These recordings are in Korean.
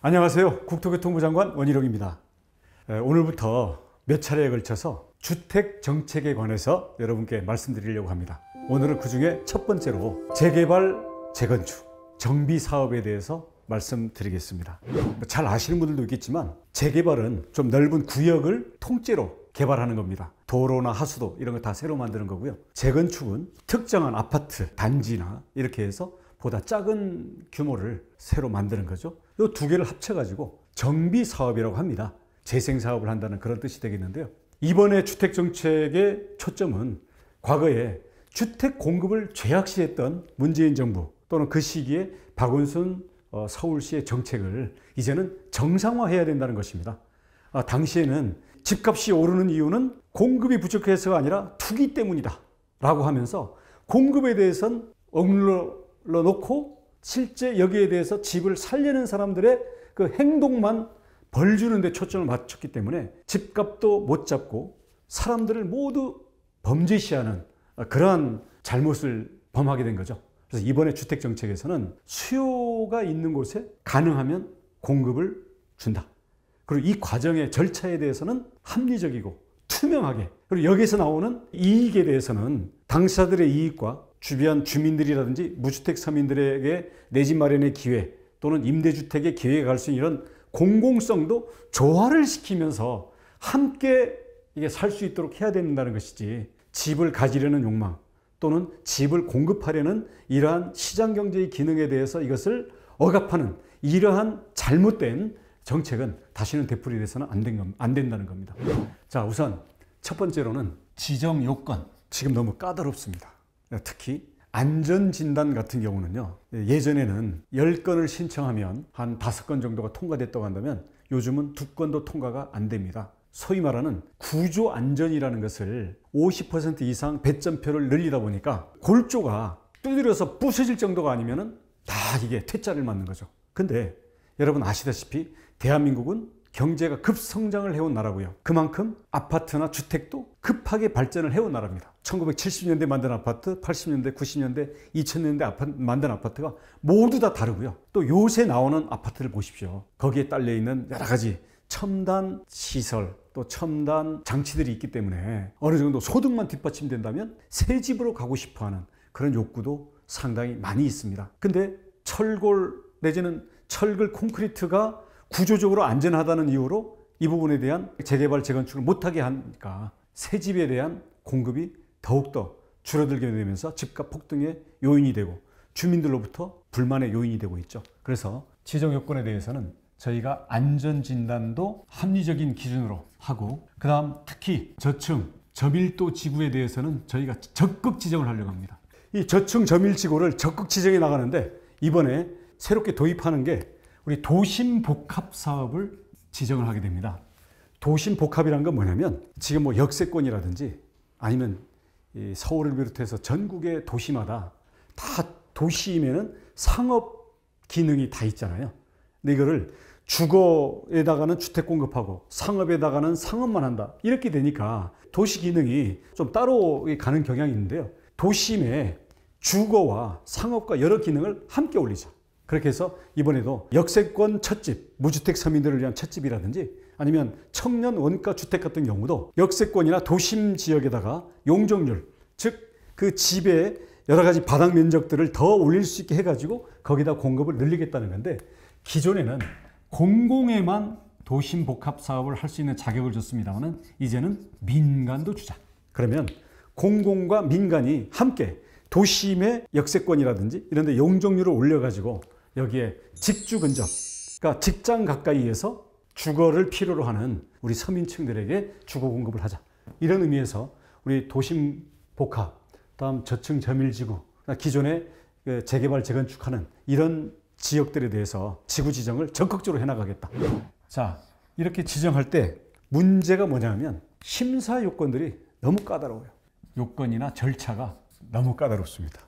안녕하세요. 국토교통부 장관 원희룡입니다. 오늘부터 몇 차례에 걸쳐서 주택 정책에 관해서 여러분께 말씀드리려고 합니다. 오늘은 그 중에 첫 번째로 재개발, 재건축, 정비 사업에 대해서 말씀드리겠습니다. 잘 아시는 분들도 있겠지만 재개발은 좀 넓은 구역을 통째로 개발하는 겁니다. 도로나 하수도 이런 거 다 새로 만드는 거고요. 재건축은 특정한 아파트, 단지나 이렇게 해서 보다 작은 규모를 새로 만드는 거죠. 이 두 개를 합쳐가지고 정비사업이라고 합니다. 재생사업을 한다는 그런 뜻이 되겠는데요. 이번에 주택정책의 초점은 과거에 주택 공급을 죄악시했던 문재인 정부 또는 그 시기에 박원순 서울시의 정책을 이제는 정상화해야 된다는 것입니다. 당시에는 집값이 오르는 이유는 공급이 부족해서가 아니라 투기 때문이다 라고 하면서 공급에 대해서는 억눌러 놓고 실제 여기에 대해서 집을 살려는 사람들의 그 행동만 벌주는 데 초점을 맞췄기 때문에 집값도 못 잡고 사람들을 모두 범죄시하는 그러한 잘못을 범하게 된 거죠. 그래서 이번에 주택정책에서는 수요가 있는 곳에 가능하면 공급을 준다. 그리고 이 과정의 절차에 대해서는 합리적이고 투명하게, 그리고 여기에서 나오는 이익에 대해서는 당사자들의 이익과 주변 주민들이라든지 무주택 서민들에게 내 집 마련의 기회 또는 임대주택의 기회에 갈 수 있는 이런 공공성도 조화를 시키면서 함께 이게 살 수 있도록 해야 된다는 것이지, 집을 가지려는 욕망 또는 집을 공급하려는 이러한 시장경제의 기능에 대해서 이것을 억압하는 이러한 잘못된 정책은 다시는 되풀이 돼서는 안 된다는 겁니다. 자, 우선 첫 번째로는 지정 요건, 지금 너무 까다롭습니다. 특히 안전진단 같은 경우는요, 예전에는 10건을 신청하면 한 5건 정도가 통과됐다고 한다면 요즘은 2건도 통과가 안 됩니다. 소위 말하는 구조 안전이라는 것을 50% 이상 배점표를 늘리다 보니까 골조가 두드려서 부서질 정도가 아니면 다 이게 퇴짜를 맞는 거죠. 근데 여러분 아시다시피 대한민국은 경제가 급성장을 해온 나라고요. 그만큼 아파트나 주택도 급하게 발전을 해온 나라입니다. 1970년대 만든 아파트, 80년대, 90년대, 2000년대 만든 아파트가 모두 다 다르고요. 또 요새 나오는 아파트를 보십시오. 거기에 딸려있는 여러 가지 첨단 시설, 또 첨단 장치들이 있기 때문에 어느 정도 소득만 뒷받침된다면 새 집으로 가고 싶어하는 그런 욕구도 상당히 많이 있습니다. 근데 철골 내지는 철근 콘크리트가 구조적으로 안전하다는 이유로 이 부분에 대한 재개발, 재건축을 못하게 하니까 새 집에 대한 공급이 더욱더 줄어들게 되면서 집값 폭등의 요인이 되고 주민들로부터 불만의 요인이 되고 있죠. 그래서 지정 요건에 대해서는 저희가 안전진단도 합리적인 기준으로 하고, 그 다음 특히 저층, 저밀도 지구에 대해서는 저희가 적극 지정을 하려고 합니다. 이 저층, 저밀지구를 적극 지정해 나가는데 이번에 새롭게 도입하는 게 우리 도심복합사업을 지정을 하게 됩니다. 도심복합이란 건 뭐냐면 지금 뭐 역세권이라든지 아니면 이 서울을 비롯해서 전국의 도시마다 다 도시이면은 상업 기능이 다 있잖아요. 근데 이거를 주거에다가는 주택 공급하고 상업에다가는 상업만 한다. 이렇게 되니까 도시 기능이 좀 따로 가는 경향이 있는데요. 도심에 주거와 상업과 여러 기능을 함께 올리자. 그렇게 해서 이번에도 역세권 첫집, 무주택 서민들을 위한 첫집이라든지 아니면 청년 원가 주택 같은 경우도 역세권이나 도심 지역에다가 용적률, 즉 그 집의 여러 가지 바닥 면적들을 더 올릴 수 있게 해가지고 거기다 공급을 늘리겠다는 건데, 기존에는 공공에만 도심 복합 사업을 할 수 있는 자격을 줬습니다만은 이제는 민간도 주자. 그러면 공공과 민간이 함께 도심의 역세권이라든지 이런 데 용적률을 올려가지고 여기에 직주 근접, 그러니까 직장 가까이에서 주거를 필요로 하는 우리 서민층들에게 주거 공급을 하자. 이런 의미에서 우리 도심 복합, 다음 저층 저밀지구, 기존에 재개발 재건축하는 이런 지역들에 대해서 지구 지정을 적극적으로 해나가겠다. 자, 이렇게 지정할 때 문제가 뭐냐면 심사 요건들이 너무 까다로워요. 요건이나 절차가 너무 까다롭습니다.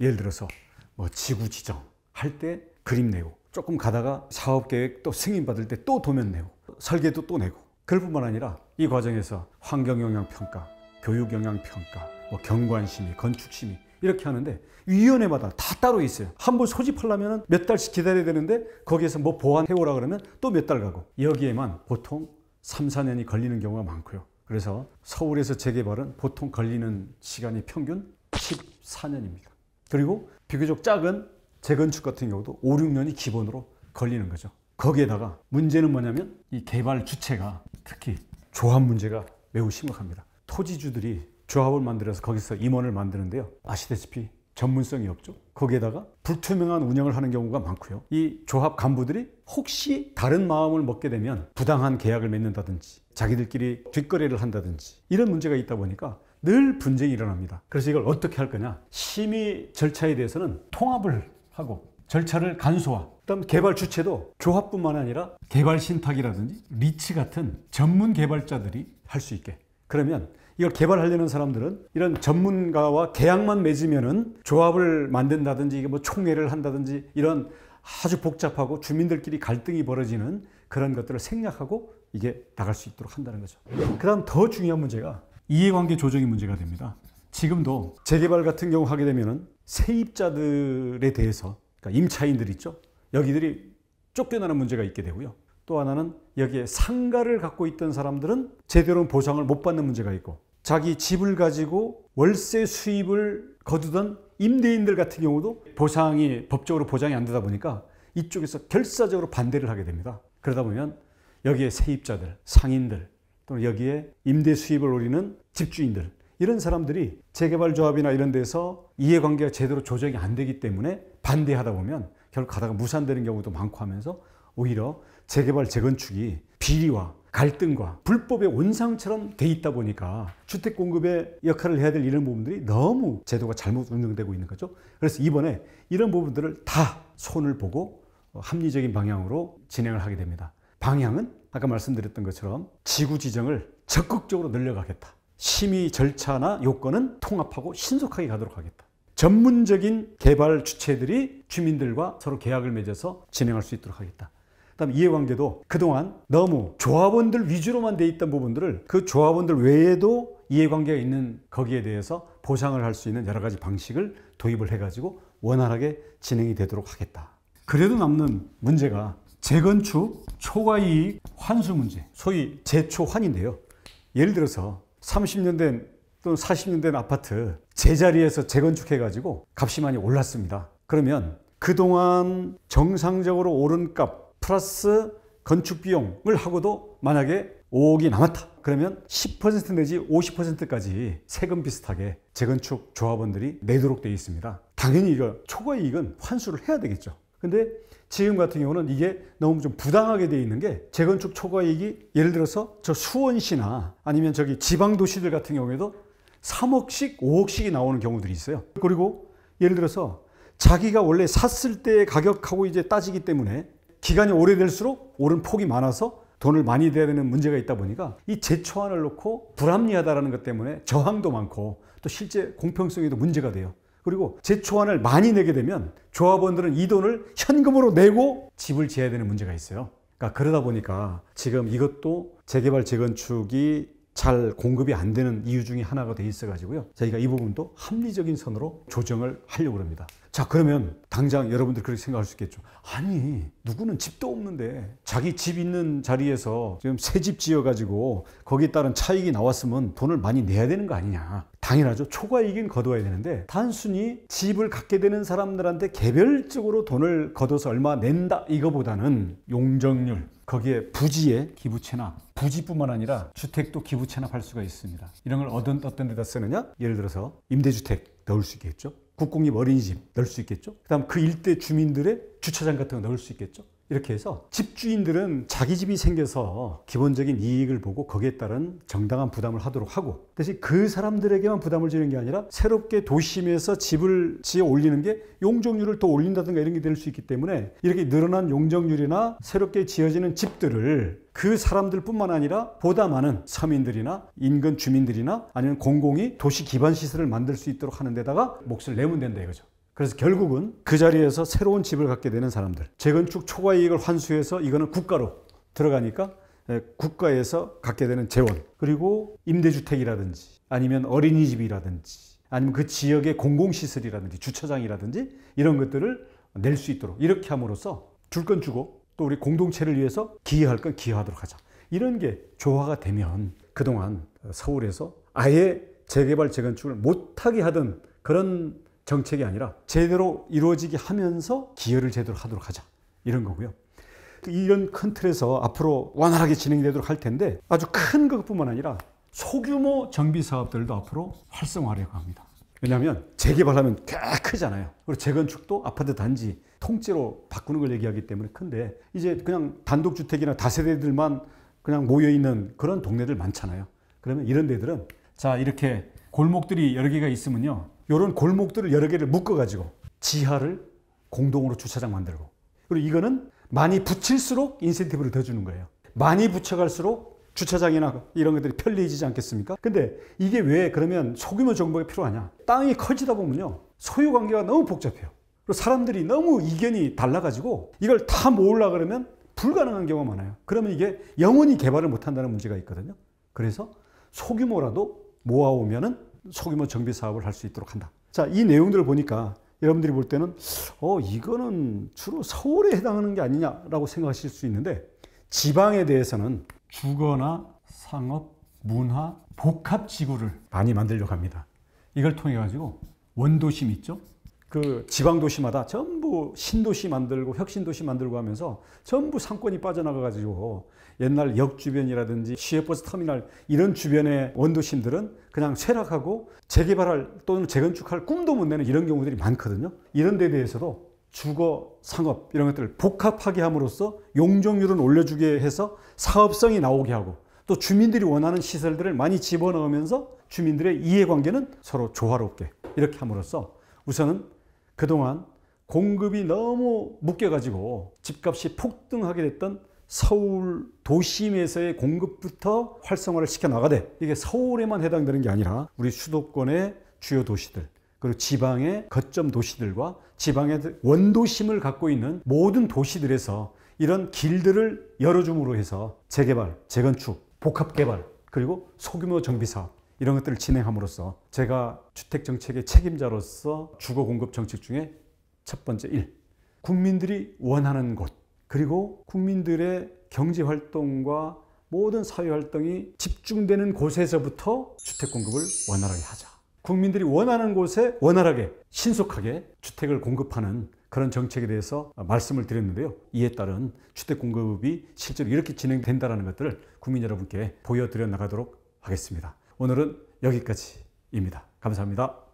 예를 들어서 뭐 지구 지정 할 때 그림 내고, 조금 가다가 사업계획 또 승인받을 때 또 도면 내고, 설계도 또 내고, 그럴 뿐만 아니라 이 과정에서 환경영향평가, 교육영향평가, 뭐 경관심의, 건축심의 이렇게 하는데 위원회마다 다 따로 있어요. 한 번 소집하려면 몇 달씩 기다려야 되는데 거기에서 뭐 보완해오라 그러면 또 몇 달 가고, 여기에만 보통 3, 4년이 걸리는 경우가 많고요. 그래서 서울에서 재개발은 보통 걸리는 시간이 평균 14년입니다. 그리고 비교적 작은 재건축 같은 경우도 5, 6년이 기본으로 걸리는 거죠. 거기에다가 문제는 뭐냐면 이 개발 주체가, 특히 조합 문제가 매우 심각합니다. 토지주들이 조합을 만들어서 거기서 임원을 만드는데요, 아시다시피 전문성이 없죠. 거기에다가 불투명한 운영을 하는 경우가 많고요. 이 조합 간부들이 혹시 다른 마음을 먹게 되면 부당한 계약을 맺는다든지 자기들끼리 뒷거래를 한다든지 이런 문제가 있다 보니까 늘 분쟁이 일어납니다. 그래서 이걸 어떻게 할 거냐, 심의 절차에 대해서는 통합을 하고 절차를 간소화, 그다음 개발 주체도 조합뿐만 아니라 개발 신탁이라든지 리츠 같은 전문 개발자들이 할 수 있게. 그러면 이걸 개발하려는 사람들은 이런 전문가와 계약만 맺으면은 조합을 만든다든지 이게 뭐 총회를 한다든지 이런 아주 복잡하고 주민들끼리 갈등이 벌어지는 그런 것들을 생략하고 이게 나갈 수 있도록 한다는 거죠. 그다음 더 중요한 문제가 이해관계 조정이 문제가 됩니다. 지금도 재개발 같은 경우 하게 되면은 세입자들에 대해서, 그러니까 임차인들 있죠, 여기들이 쫓겨나는 문제가 있게 되고요. 또 하나는 여기에 상가를 갖고 있던 사람들은 제대로 보상을 못 받는 문제가 있고, 자기 집을 가지고 월세 수입을 거두던 임대인들 같은 경우도 보상이 법적으로 보장이 안 되다 보니까 이쪽에서 결사적으로 반대를 하게 됩니다. 그러다 보면 여기에 세입자들, 상인들, 또는 여기에 임대 수입을 노리는 집주인들, 이런 사람들이 재개발 조합이나 이런 데서 이해관계가 제대로 조정이 안 되기 때문에 반대하다 보면 결국 가다가 무산되는 경우도 많고 하면서 오히려 재개발 재건축이 비리와 갈등과 불법의 온상처럼 돼 있다 보니까 주택 공급의 역할을 해야 될 이런 부분들이 너무 제도가 잘못 운영되고 있는 거죠. 그래서 이번에 이런 부분들을 다 손을 보고 합리적인 방향으로 진행을 하게 됩니다. 방향은 아까 말씀드렸던 것처럼 지구 지정을 적극적으로 늘려가겠다. 심의 절차나 요건은 통합하고 신속하게 가도록 하겠다. 전문적인 개발 주체들이 주민들과 서로 계약을 맺어서 진행할 수 있도록 하겠다. 그다음 이해관계도 그동안 너무 조합원들 위주로만 돼 있던 부분들을 그 조합원들 외에도 이해관계가 있는 거기에 대해서 보상을 할 수 있는 여러 가지 방식을 도입을 해가지고 원활하게 진행이 되도록 하겠다. 그래도 남는 문제가 재건축 초과이익 환수 문제, 소위 재초환인데요. 예를 들어서 30년 된 또는 40년 된 아파트 제자리에서 재건축해가지고 값이 많이 올랐습니다. 그러면 그동안 정상적으로 오른 값 플러스 건축비용을 하고도 만약에 5억이 남았다. 그러면 10% 내지 50%까지 세금 비슷하게 재건축 조합원들이 내도록 되어 있습니다. 당연히 이거 초과이익은 환수를 해야 되겠죠. 근데 지금 같은 경우는 이게 너무 좀 부당하게 되어 있는 게, 재건축 초과이익이 예를 들어서 저 수원시나 아니면 저기 지방도시들 같은 경우에도 3억씩 5억씩이 나오는 경우들이 있어요. 그리고 예를 들어서 자기가 원래 샀을 때의 가격하고 이제 따지기 때문에 기간이 오래될수록 오른 폭이 많아서 돈을 많이 내야 되는 문제가 있다 보니까 이 재초안을 놓고 불합리하다라는 것 때문에 저항도 많고 또 실제 공평성에도 문제가 돼요. 그리고 재초안을 많이 내게 되면 조합원들은 이 돈을 현금으로 내고 집을 지어야 되는 문제가 있어요. 그러니까 그러다 보니까 지금 이것도 재개발 재건축이 잘 공급이 안 되는 이유 중에 하나가 돼 있어 가지고요, 저희가 이 부분도 합리적인 선으로 조정을 하려고 합니다. 자, 그러면 당장 여러분들 그렇게 생각할 수 있겠죠. 아니, 누구는 집도 없는데 자기 집 있는 자리에서 지금 새 집 지어가지고 거기에 따른 차익이 나왔으면 돈을 많이 내야 되는 거 아니냐. 당연하죠. 초과이익은 거둬야 되는데 단순히 집을 갖게 되는 사람들한테 개별적으로 돈을 거둬서 얼마 낸다 이거보다는 용적률, 거기에 부지에 기부 체납, 부지뿐만 아니라 주택도 기부 체납할 수가 있습니다. 이런 걸 어떤 데다 쓰느냐, 예를 들어서 임대주택 넣을 수 있겠죠. 국공립 어린이집 넣을 수 있겠죠. 그 다음 그 일대 주민들의 주차장 같은 거 넣을 수 있겠죠. 이렇게 해서 집주인들은 자기 집이 생겨서 기본적인 이익을 보고 거기에 따른 정당한 부담을 하도록 하고, 대신 그 사람들에게만 부담을 주는 게 아니라 새롭게 도심에서 집을 지어 올리는 게 용적률을 또 올린다든가 이런 게 될 수 있기 때문에 이렇게 늘어난 용적률이나 새롭게 지어지는 집들을 그 사람들 뿐만 아니라 보다 많은 서민들이나 인근 주민들이나 아니면 공공이 도시 기반 시설을 만들 수 있도록 하는 데다가 몫을 내면 된다 이거죠. 그래서 결국은 그 자리에서 새로운 집을 갖게 되는 사람들, 재건축 초과이익을 환수해서 이거는 국가로 들어가니까 국가에서 갖게 되는 재원, 그리고 임대주택이라든지 아니면 어린이집이라든지 아니면 그 지역의 공공시설이라든지 주차장이라든지 이런 것들을 낼 수 있도록 이렇게 함으로써 줄 건 주고 또 우리 공동체를 위해서 기여할 건 기여하도록 하자. 이런 게 조화가 되면 그동안 서울에서 아예 재개발 재건축을 못하게 하던 그런 정책이 아니라 제대로 이루어지게 하면서 기여를 제대로 하도록 하자. 이런 거고요. 이런 큰 틀에서 앞으로 원활하게 진행되도록 할 텐데 아주 큰 것뿐만 아니라 소규모 정비사업들도 앞으로 활성화하려고 합니다. 왜냐하면 재개발하면 꽤 크잖아요. 그리고 재건축도 아파트 단지 통째로 바꾸는 걸 얘기하기 때문에 큰데 이제 그냥 단독주택이나 다세대들만 그냥 모여있는 그런 동네들 많잖아요. 그러면 이런 데들은 자 이렇게 골목들이 여러 개가 있으면요. 이런 골목들을 여러 개를 묶어가지고 지하를 공동으로 주차장 만들고 그리고 이거는 많이 붙일수록 인센티브를 더 주는 거예요. 많이 붙여갈수록 주차장이나 이런 것들이 편리해지지 않겠습니까? 근데 이게 왜 그러면 소규모 정비가 필요하냐? 땅이 커지다 보면요. 소유 관계가 너무 복잡해요. 그리고 사람들이 너무 이견이 달라가지고 이걸 다 모으려고 그러면 불가능한 경우가 많아요. 그러면 이게 영원히 개발을 못한다는 문제가 있거든요. 그래서 소규모라도 모아오면은 소규모 정비 사업을 할 수 있도록 한다. 자, 이 내용들을 보니까 여러분들이 볼 때는 이거는 주로 서울에 해당하는 게 아니냐라고 생각하실 수 있는데 지방에 대해서는 주거나 상업, 문화, 복합지구를 많이 만들려고 합니다. 이걸 통해 가지고 원도심 있죠? 그 지방도시마다 전부 신도시 만들고 혁신도시 만들고 하면서 전부 상권이 빠져나가 가지고 옛날 역 주변이라든지 시외버스 터미널 이런 주변의 원도심들은 그냥 쇠락하고 재개발할 또는 재건축할 꿈도 못 내는 이런 경우들이 많거든요. 이런 데 대해서도 주거, 상업 이런 것들을 복합하게 함으로써 용적률은 올려주게 해서 사업성이 나오게 하고 또 주민들이 원하는 시설들을 많이 집어넣으면서 주민들의 이해관계는 서로 조화롭게 이렇게 함으로써 우선은 그동안 공급이 너무 묶여가지고 집값이 폭등하게 됐던 서울 도심에서의 공급부터 활성화를 시켜나가되 이게 서울에만 해당되는 게 아니라 우리 수도권의 주요 도시들 그리고 지방의 거점 도시들과 지방의 원도심을 갖고 있는 모든 도시들에서 이런 길들을 열어줌으로 해서 재개발, 재건축, 복합개발 그리고 소규모 정비사업 이런 것들을 진행함으로써 제가 주택정책의 책임자로서 주거공급정책 중에 첫 번째 1. 국민들이 원하는 곳 그리고 국민들의 경제활동과 모든 사회활동이 집중되는 곳에서부터 주택공급을 원활하게 하자. 국민들이 원하는 곳에 원활하게 신속하게 주택을 공급하는 그런 정책에 대해서 말씀을 드렸는데요. 이에 따른 주택공급이 실제로 이렇게 진행된다는 것들을 국민 여러분께 보여드려 나가도록 하겠습니다. 오늘은 여기까지입니다. 감사합니다.